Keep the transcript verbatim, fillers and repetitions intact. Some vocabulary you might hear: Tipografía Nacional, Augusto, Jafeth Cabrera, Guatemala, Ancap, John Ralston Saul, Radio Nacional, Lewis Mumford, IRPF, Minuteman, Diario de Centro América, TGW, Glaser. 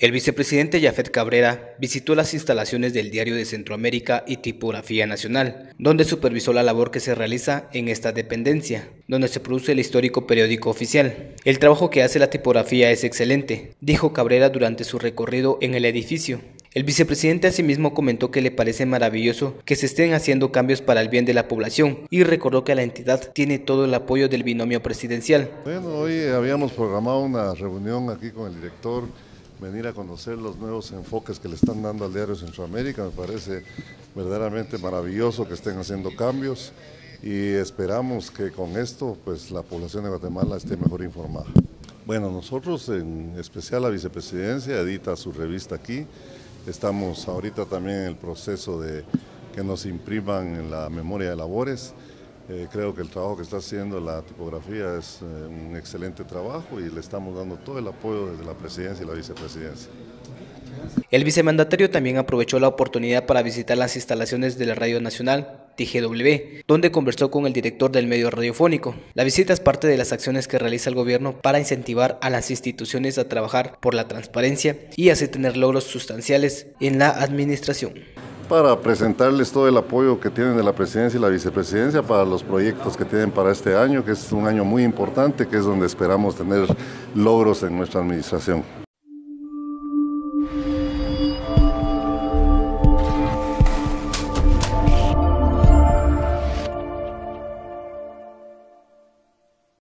El vicepresidente Jafeth Cabrera visitó las instalaciones del Diario de Centro América y Tipografía Nacional, donde supervisó la labor que se realiza en esta dependencia, donde se produce el histórico periódico oficial. El trabajo que hace la tipografía es excelente, dijo Cabrera durante su recorrido en el edificio. El vicepresidente asimismo comentó que le parece maravilloso que se estén haciendo cambios para el bien de la población y recordó que la entidad tiene todo el apoyo del binomio presidencial. Bueno, hoy habíamos programado una reunión aquí con el director, venir a conocer los nuevos enfoques que le están dando al Diario Centroamérica. Me parece verdaderamente maravilloso que estén haciendo cambios y esperamos que con esto pues la población de Guatemala esté mejor informada. Bueno, nosotros, en especial la vicepresidencia, edita su revista aquí. Estamos ahorita también en el proceso de que nos impriman en la memoria de labores. Eh, creo que el trabajo que está haciendo la tipografía es eh, un excelente trabajo y le estamos dando todo el apoyo desde la presidencia y la vicepresidencia. El vicemandatario también aprovechó la oportunidad para visitar las instalaciones de la Radio Nacional, T G W, donde conversó con el director del medio radiofónico. La visita es parte de las acciones que realiza el gobierno para incentivar a las instituciones a trabajar por la transparencia y así tener logros sustanciales en la administración. Para presentarles todo el apoyo que tienen de la presidencia y la vicepresidencia para los proyectos que tienen para este año, que es un año muy importante, que es donde esperamos tener logros en nuestra administración.